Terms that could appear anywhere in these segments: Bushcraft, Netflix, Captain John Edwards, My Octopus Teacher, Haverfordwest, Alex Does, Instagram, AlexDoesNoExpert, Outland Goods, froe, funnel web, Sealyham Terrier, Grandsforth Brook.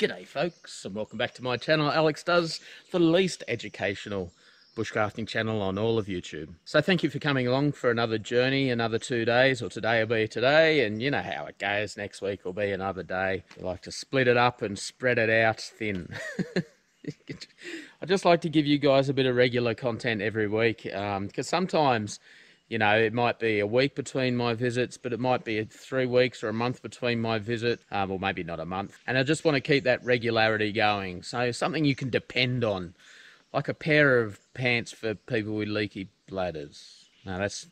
G'day folks, and welcome back to my channel Alex Does, the least educational bushcrafting channel on all of YouTube. So thank you for coming along for another journey, another 2 days, or today will be today, and you know how it goes, next week will be another day. I like to split it up and spread it out thin. I just like to give you guys a bit of regular content every week, because sometimes, you know, it might be a week between my visits, but it might be 3 weeks or a month between my visit, or maybe not a month. And I just want to keep that regularity going. So something you can depend on, like a pair of pants for people with leaky bladders. Now that's,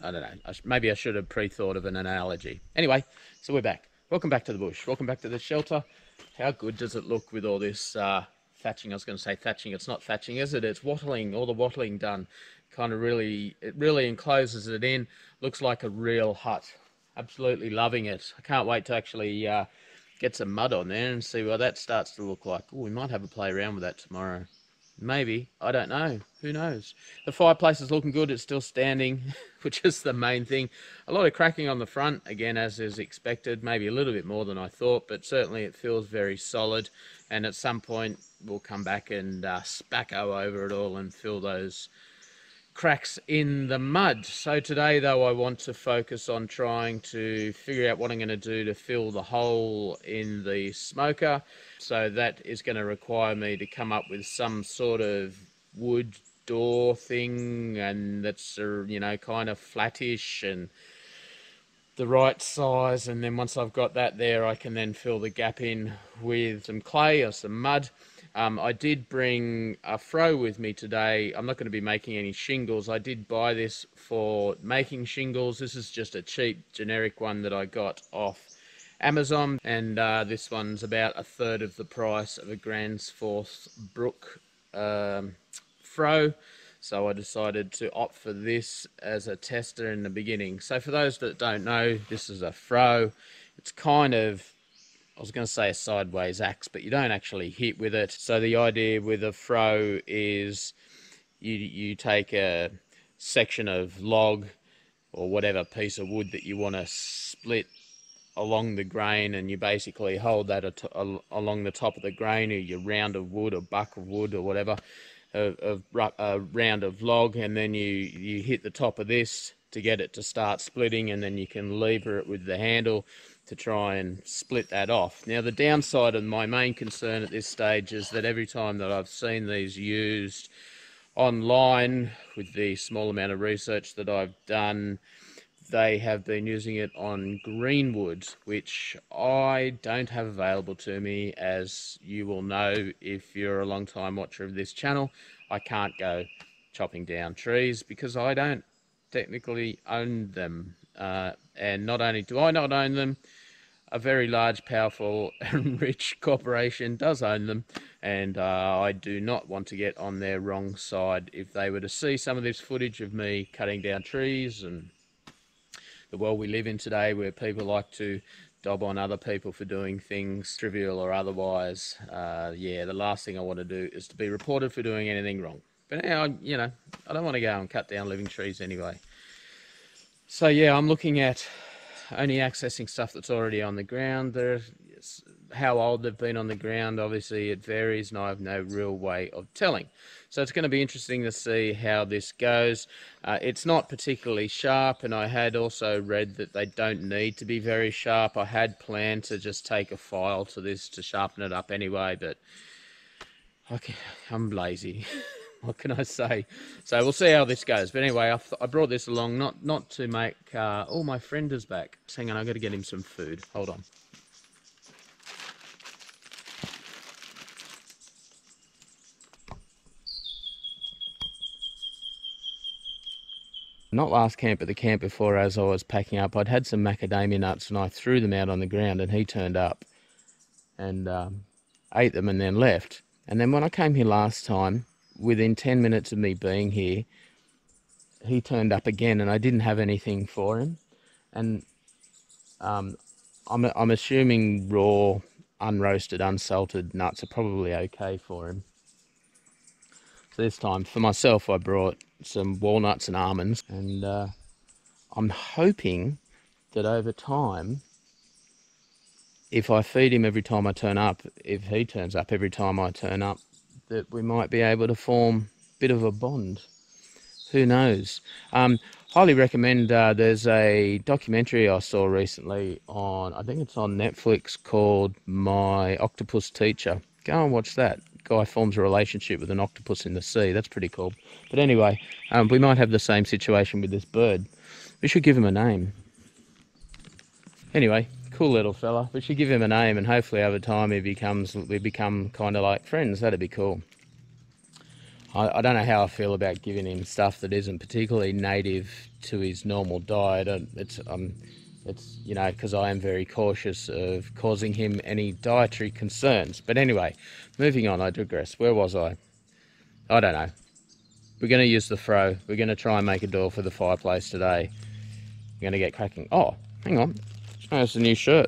I don't know, maybe I should have pre-thought of an analogy. Anyway, so we're back. Welcome back to the bush. Welcome back to the shelter. How good does it look with all this thatching? I was going to say thatching. It's not thatching, is it? It's wattle, all the wattling done. Kind of really, it really encloses it in. Looks like a real hut. Absolutely loving it. I can't wait to actually get some mud on there and see what that starts to look like. Ooh, we might have a play around with that tomorrow. Maybe, I don't know, who knows. The fireplace is looking good, it's still standing, which is the main thing. A lot of cracking on the front, again, as is expected, maybe a little bit more than I thought, but certainly it feels very solid, and at some point we'll come back and spacco over it all and fill those cracks in the mud. So today though, I want to focus on trying to figure out what I'm going to do to fill the hole in the smoker. So that is going to require me to come up with some sort of wood door thing, and that's, you know, kind of flattish and the right size. And then once I've got that there, I can then fill the gap in with some clay or some mud. I did bring a froe with me today. I'm not going to be making any shingles. I did buy this for making shingles. This is just a cheap generic one that I got off Amazon, and this one's about a third of the price of a Grandsforth Brook froe. So I decided to opt for this as a tester in the beginning. So for those that don't know, this is a froe. It's kind of, I was going to say a sideways axe, but you don't actually hit with it. So the idea with a froe is you take a section of log or whatever piece of wood that you want to split along the grain, and you basically hold that along the top of the grain, or your round of wood or buck of wood or whatever, a round of log, and then you hit the top of this to get it to start splitting, and then you can lever it with the handle to try and split that off. Now the downside and my main concern at this stage is that every time that I've seen these used online, with the small amount of research that I've done, they have been using it on greenwood, which I don't have available to me. As you will know if you're a long time watcher of this channel, I can't go chopping down trees because I don't technically own them. And not only do I not own them, a very large, powerful and rich corporation does own them, and I do not want to get on their wrong side. If they were to see some of this footage of me cutting down trees and the world we live in today, where people like to dob on other people for doing things, trivial or otherwise, yeah, the last thing I want to do is to be reported for doing anything wrong. But now, you know, I don't want to go and cut down living trees anyway. So yeah, I'm looking at only accessing stuff that's already on the ground. How old they've been on the ground, obviously it varies, and I have no real way of telling. So it's going to be interesting to see how this goes. It's not particularly sharp, and I had also read that they don't need to be very sharp. I had planned to just take a file to this to sharpen it up anyway, but okay, I'm lazy. What can I say? So we'll see how this goes. But anyway, I brought this along, not to make... oh, my friend is back. Just hang on, I've got to get him some food. Hold on. Not last camp, but the camp before, as I was packing up, I'd had some macadamia nuts and I threw them out on the ground, and he turned up and ate them and then left. And then when I came here last time, within 10 minutes of me being here, he turned up again, and I didn't have anything for him. And I'm assuming raw, unroasted, unsalted nuts are probably okay for him. So this time, for myself, I brought some walnuts and almonds, and I'm hoping that over time if I feed him every time I turn up, if he turns up every time I turn up, that we might be able to form a bit of a bond. Who knows? Highly recommend, there's a documentary I saw recently on, I think it's on Netflix, called My Octopus Teacher. Go and watch that. Guy forms a relationship with an octopus in the sea. That's pretty cool. But anyway, we might have the same situation with this bird. We should give him a name. Anyway, cool little fella. We should give him a name, and hopefully over time we become kind of like friends. That'd be cool. I don't know how I feel about giving him stuff that isn't particularly native to his normal diet. It's you know, because I am very cautious of causing him any dietary concerns. But anyway, moving on, I digress. Where was I? I don't know. We're going to use the froe. We're going to try and make a door for the fireplace today. We're going to get cracking. Oh, hang on. Oh, it's a new shirt.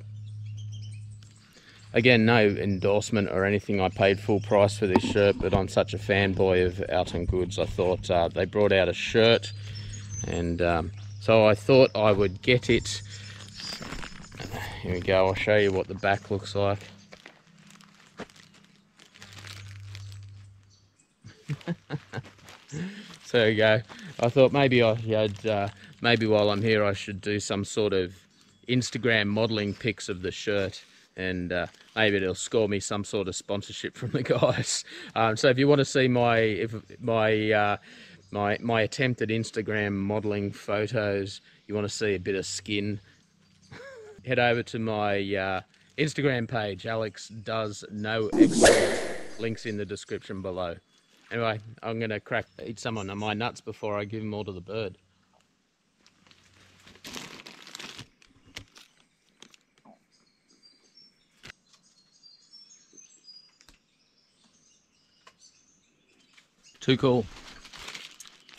Again, no endorsement or anything. I paid full price for this shirt, but I'm such a fanboy of Outland Goods. I thought they brought out a shirt, and so I thought I would get it. Here we go, I'll show you what the back looks like. So there we go. I thought maybe I had, maybe while I'm here I should do some sort of Instagram modelling pics of the shirt, and maybe it'll score me some sort of sponsorship from the guys. So if you want to see my attempt at Instagram modelling photos, you want to see a bit of skin, head over to my Instagram page, AlexDoesNoExpert. Links in the description below. Anyway, I'm going to eat some of my nuts before I give them all to the bird. Too cool.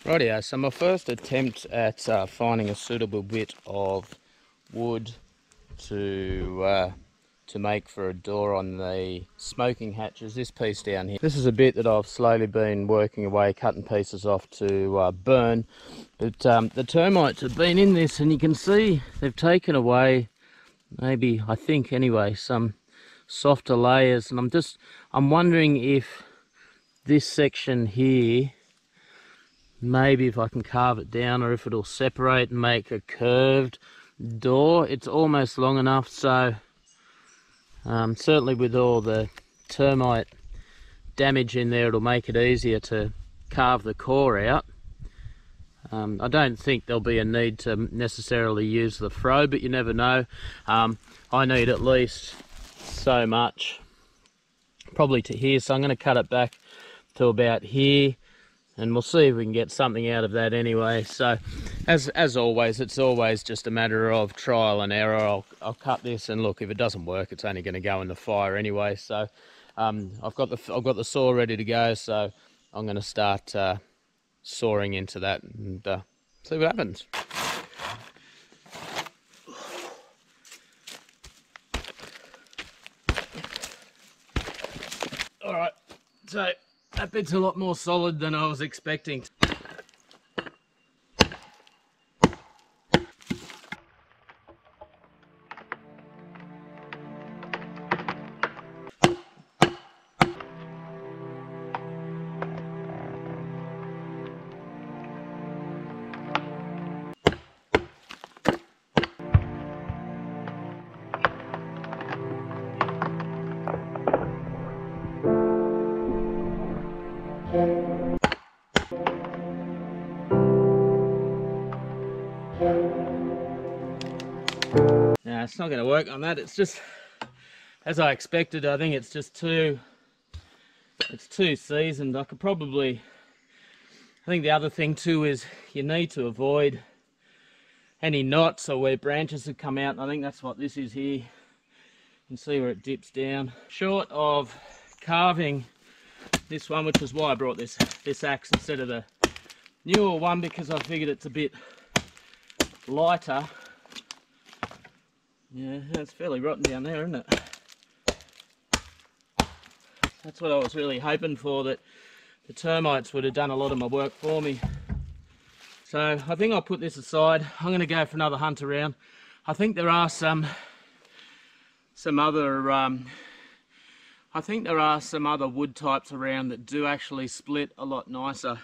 Rightio, so my first attempt at finding a suitable bit of wood to make for a door on the smoking hatch is this piece down here. This is a bit that I've slowly been working away, cutting pieces off to burn. But the termites have been in this, and you can see they've taken away, maybe, I think anyway, some softer layers. And I'm wondering if this section here, maybe if I can carve it down, or if it'll separate and make a curved door. It's almost long enough, so certainly with all the termite damage in there, it'll make it easier to carve the core out. I don't think there'll be a need to necessarily use the froe, but you never know. I need at least so much, probably to here, so I'm going to cut it back to about here, and we'll see if we can get something out of that anyway. So as always, it's always just a matter of trial and error. I'll cut this, and look, if it doesn't work, it's only going to go in the fire anyway. So I've got the saw ready to go, so I'm going to start sawing into that and see what happens. All right, so that bit's a lot more solid than I was expecting. It's not going to work on that. It's just as I expected. I think it's just too seasoned. I could probably, I think the other thing too is you need to avoid any knots or where branches have come out, and I think that's what this is here. You can see where it dips down. Short of carving this one, which is why I brought this axe instead of the newer one, because I figured it's a bit lighter. Yeah, it's fairly rotten down there, isn't it? That's what I was really hoping for, that the termites would have done a lot of my work for me. So I think I'll put this aside. I'm going to go for another hunt around. I think there are some some other, I think there are some other wood types around that do actually split a lot nicer.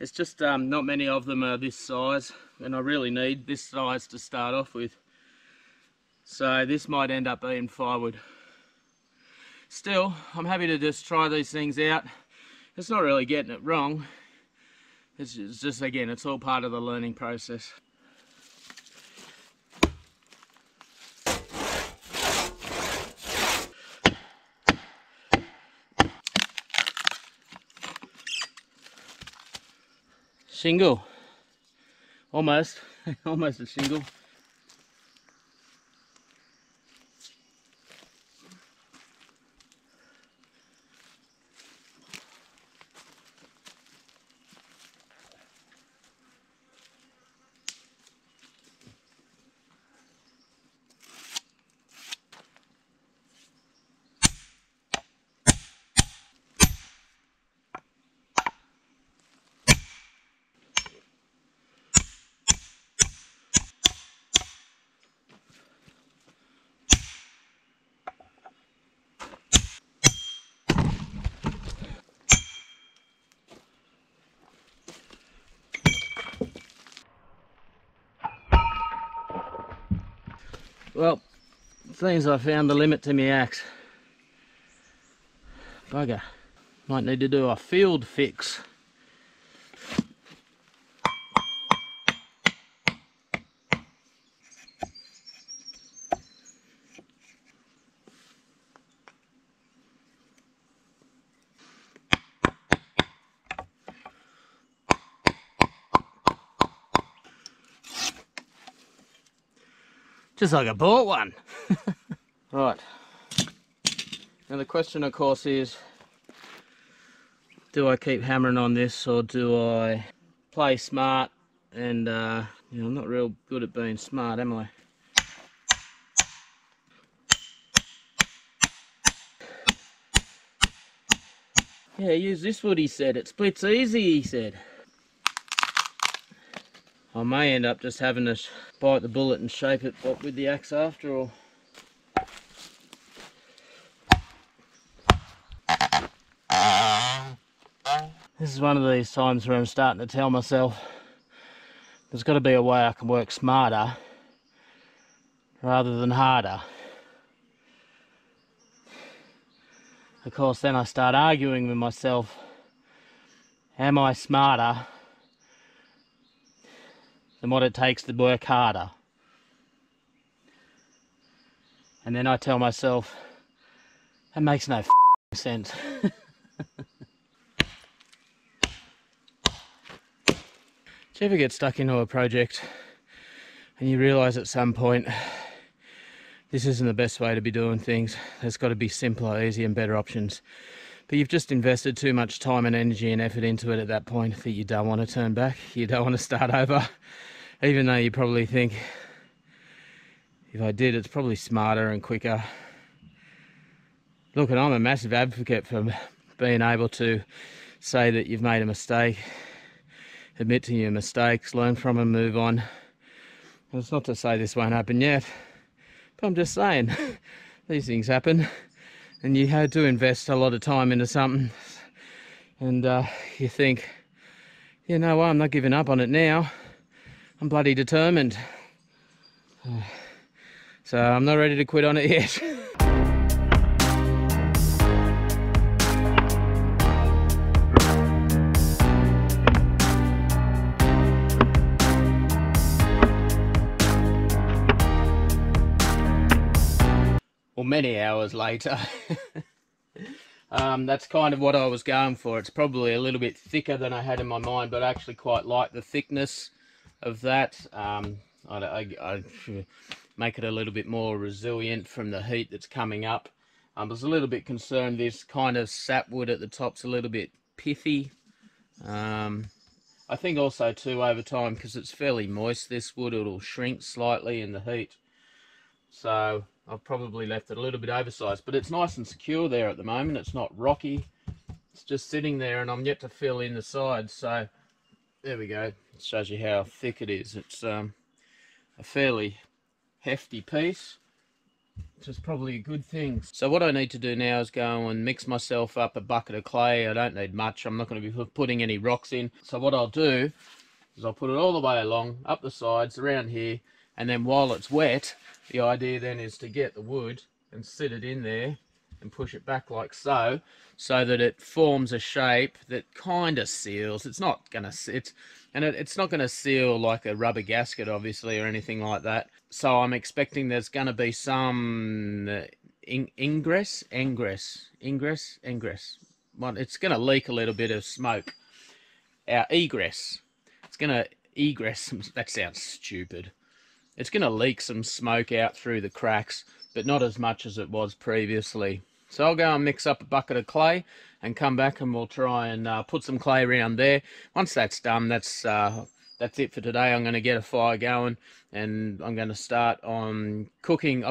It's just not many of them are this size, and I really need this size to start off with. So this might end up being firewood. Still, I'm happy to just try these things out. It's not really getting it wrong. It's just, again, it's all part of the learning process. Shingle. Almost, almost a shingle. Well, it seems I found the limit to my axe. Bugger. Might need to do a field fix. Just like I bought one. Right. Now the question, of course, is do I keep hammering on this or do I play smart? And you know, I'm not real good at being smart, am I? Yeah, use this wood, he said. It splits easy, he said. I may end up just having to bite the bullet and shape it with the axe after all. This is one of these times where I'm starting to tell myself there's got to be a way I can work smarter rather than harder. Of course, then I start arguing with myself. Am I smarter and what it takes to work harder? And then I tell myself, that makes no f***ing sense. Do you ever get stuck into a project and you realise at some point, this isn't the best way to be doing things, there's got to be simpler, easier and better options. But you've just invested too much time and energy and effort into it at that point that you don't want to turn back, you don't want to start over. Even though you probably think, if I did, it's probably smarter and quicker. Look, and I'm a massive advocate for being able to say that you've made a mistake, admit to your mistakes, learn from them, move on. And it's not to say this won't happen yet, but I'm just saying, these things happen. And you had to invest a lot of time into something. And you think, you know what, I'm not giving up on it now. I'm bloody determined. So I'm not ready to quit on it yet. Well, many hours later. That's kind of what I was going for. It's probably a little bit thicker than I had in my mind, but I actually quite like the thickness of that. I make it a little bit more resilient from the heat that's coming up. I was a little bit concerned this kind of sapwood at the top's a little bit pithy. I think also too, over time, because it's fairly moist, this wood, it'll shrink slightly in the heat. So I've probably left it a little bit oversized, but it's nice and secure there at the moment. It's not rocky. It's just sitting there and I'm yet to fill in the sides. So there we go. It shows you how thick it is. It's a fairly hefty piece. which is probably a good thing. So what I need to do now is go and mix myself up a bucket of clay. I don't need much. I'm not going to be putting any rocks in. So what I'll do is I'll put it all the way along, up the sides, around here, and then while it's wet, the idea then is to get the wood and sit it in there and push it back like so, so that it forms a shape that kind of seals. It's not going to sit, and it's not going to seal like a rubber gasket, obviously, or anything like that. So I'm expecting there's going to be some ingress. Well, it's going to leak a little bit of smoke. Our egress. It's going to egress some, that sounds stupid. It's going to leak some smoke out through the cracks, but not as much as it was previously. So I'll go and mix up a bucket of clay and come back and we'll try and put some clay around there. Once that's done, that's it for today. I'm going to get a fire going and I'm going to start on cooking.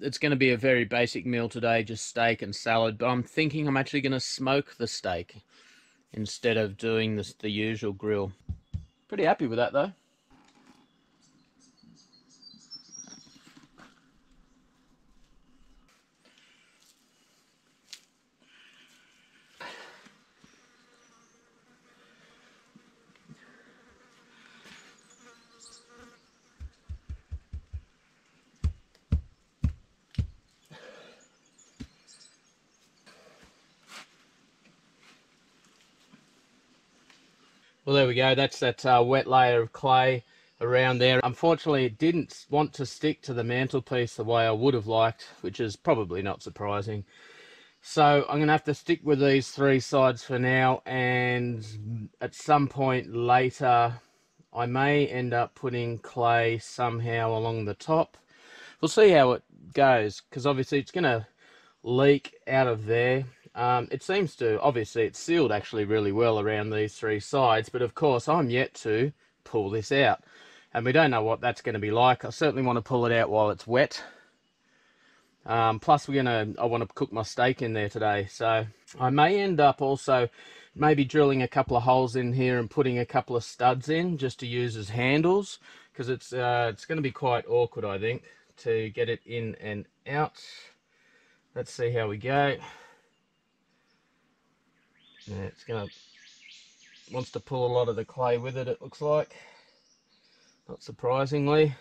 It's going to be a very basic meal today, just steak and salad, but I'm thinking I'm actually going to smoke the steak instead of doing the usual grill. Pretty happy with that though. Well, there we go. That's that wet layer of clay around there. Unfortunately, it didn't want to stick to the mantelpiece the way I would have liked, which is probably not surprising. So I'm going to have to stick with these three sides for now, and at some point later, I may end up putting clay somehow along the top. We'll see how it goes, because obviously it's going to leak out of there. It seems to, obviously it's sealed actually really well around these three sides, but of course I'm yet to pull this out and we don't know what that's going to be like. I certainly want to pull it out while it's wet. Plus I want to cook my steak in there today, so I may end up also maybe drilling a couple of holes in here and putting a couple of studs in just to use as handles, because it's going to be quite awkward, I think, to get it in and out. Let's see how we go. Yeah, it's wants to pull a lot of the clay with it, it looks like, not surprisingly.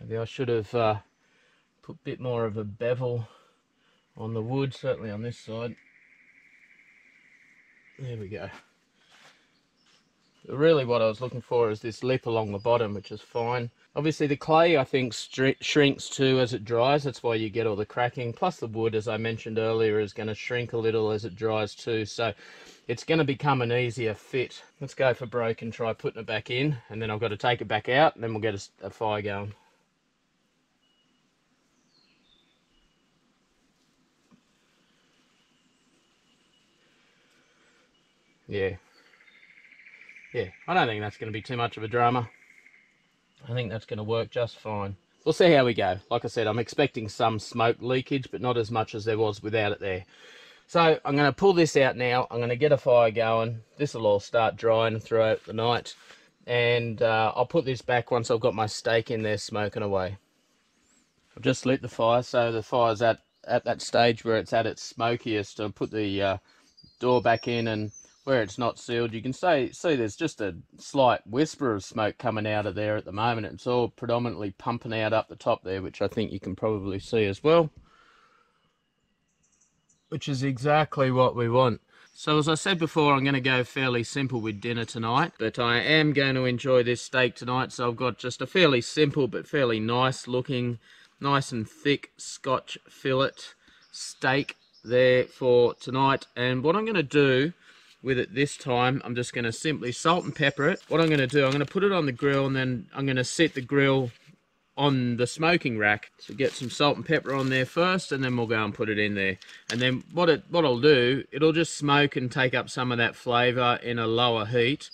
Maybe I should have put a bit more of a bevel on the wood, certainly on this side. There we go. Really what I was looking for is this lip along the bottom, which is fine. Obviously the clay, I think, shrinks too as it dries. That's why you get all the cracking. Plus the wood, as I mentioned earlier, is going to shrink a little as it dries too. So it's going to become an easier fit. Let's go for broke and try putting it back in. And then I've got to take it back out and then we'll get a fire going. Yeah. Yeah, I don't think that's going to be too much of a drama. I think that's going to work just fine. We'll see how we go. Like I said, I'm expecting some smoke leakage, but not as much as there was without it there. So I'm going to pull this out now. I'm going to get a fire going. This will all start drying throughout the night. And I'll put this back once I've got my steak in there smoking away. I've just lit the fire, so the fire's at that stage where it's at its smokiest. I'll put the door back in, and where it's not sealed, you can see there's just a slight whisper of smoke coming out of there at the moment. It's all predominantly pumping out up the top there, which I think you can probably see as well, which is exactly what we want. So as I said before, I'm going to go fairly simple with dinner tonight, but I am going to enjoy this steak tonight. So I've got just a fairly simple but fairly nice looking, nice and thick Scotch fillet steak there for tonight. And what I'm going to do with it this time, I'm just going to simply salt and pepper it. What I'm going to do, I'm going to put it on the grill, and then I'm going to set the grill on the smoking rack. So get some salt and pepper on there first, and then we'll go and put it in there. And then what I'll do, it'll just smoke and take up some of that flavor in a lower heat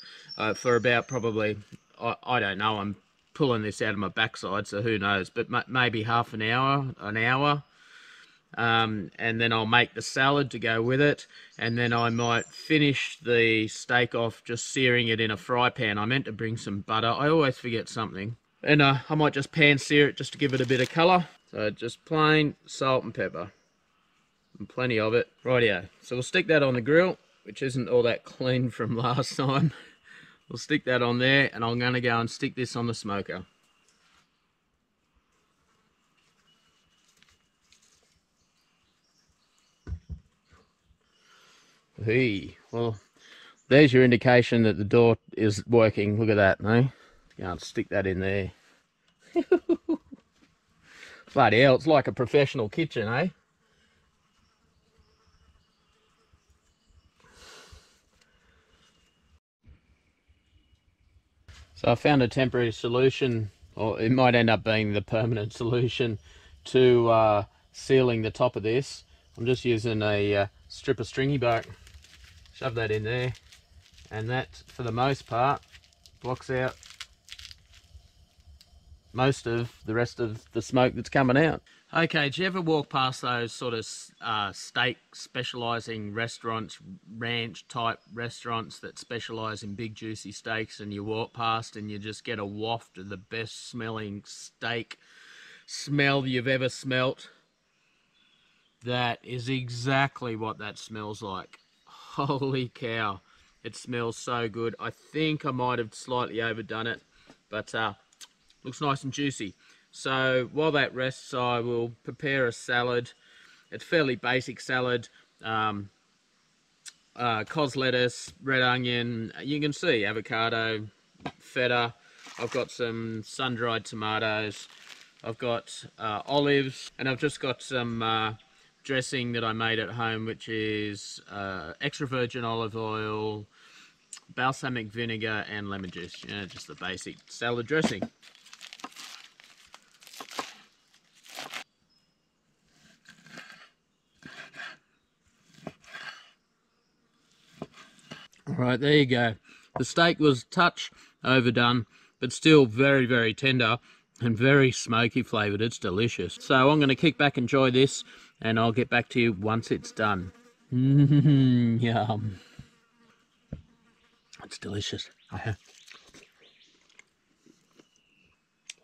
for about probably, I don't know, I'm pulling this out of my backside, so who knows, but maybe half an hour, an hour. and then I'll make the salad to go with it, and then I might finish the steak off just searing it in a fry pan. I meant to bring some butter, I always forget something. And I might just pan sear it just to give it a bit of colour. So just plain salt and pepper, and plenty of it. Rightio, so we'll stick that on the grill, which isn't all that clean from last time. We'll stick that on there, and I'm going to go and stick this on the smoker. Hey, well, there's your indication that the door is working. Look at that, no? Can't stick that in there. Bloody hell, it's like a professional kitchen, eh? So I found a temporary solution, or it might end up being the permanent solution to sealing the top of this. I'm just using a strip of stringy bark. Shove that in there, and that, for the most part, blocks out most of the rest of the smoke that's coming out. Okay, do you ever walk past those sort of steak specializing restaurants, ranch type restaurants that specialize in big juicy steaks, and you walk past and you just get a waft of the best smelling steak smell you've ever smelt? That is exactly what that smells like. Holy cow, it smells so good. I think I might have slightly overdone it, but looks nice and juicy. So while that rests, I will prepare a salad. It's a fairly basic salad. Cos lettuce, red onion, you can see avocado, feta. I've got some sun-dried tomatoes. I've got olives, and I've just got some dressing that I made at home, which is extra virgin olive oil, balsamic vinegar, and lemon juice. You know, just the basic salad dressing. Alright, there you go. The steak was a touch overdone, but still very, very tender and very smoky flavoured. It's delicious. So I'm going to kick back, enjoy this, and I'll get back to you once it's done. Mmm, yum. It's delicious.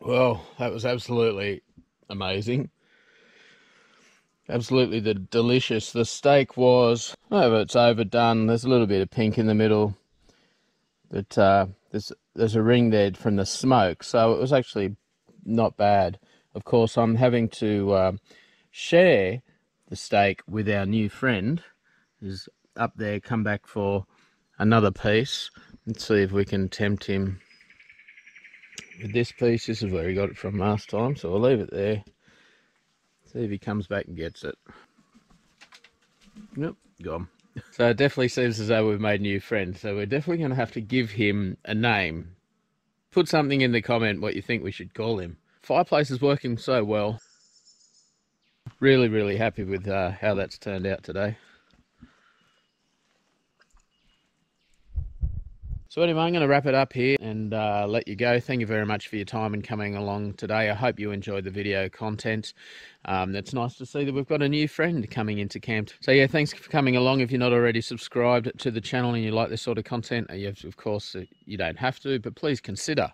Well, that was absolutely amazing. Absolutely delicious. The steak was, it's overdone. There's a little bit of pink in the middle, but there's a ring there from the smoke, so it was actually not bad. Of course, I'm having to share the steak with our new friend, who's up there, come back for another piece. Let's see if we can tempt him with this piece. This is where he got it from last time, so I'll leave it there. See if he comes back and gets it. Nope, gone. So it definitely seems as though we've made a new friend, so we're definitely going to have to give him a name. Put something in the comment what you think we should call him. Fireplace is working so well. Really, really happy with how that's turned out today. So anyway, I'm going to wrap it up here and let you go. Thank you very much for your time and coming along today. I hope you enjoyed the video content. It's nice to see that we've got a new friend coming into camp. So yeah, thanks for coming along. If you're not already subscribed to the channel and you like this sort of content, of course you don't have to, but please consider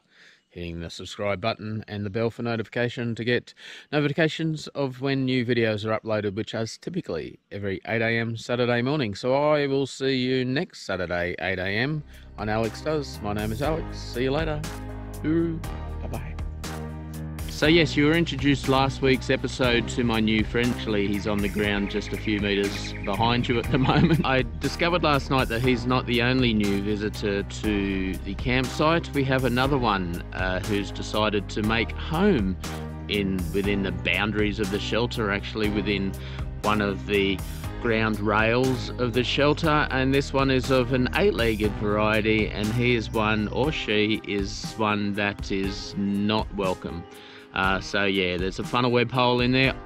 hitting the subscribe button and the bell for notification to get notifications of when new videos are uploaded, which is typically every 8 AM Saturday morning. So I will see you next Saturday, 8 AM. On Alex Does. My name is Alex. See you later. Bye-bye. So yes, you were introduced last week's episode to my new friend. Actually, he's on the ground just a few metres behind you at the moment. I discovered last night that he's not the only new visitor to the campsite. We have another one who's decided to make home within the boundaries of the shelter, actually within one of the ground rails of the shelter, and this one is of an 8-legged variety, and he is one, or she is one, that is not welcome. So yeah, there's a funnel web hole in there.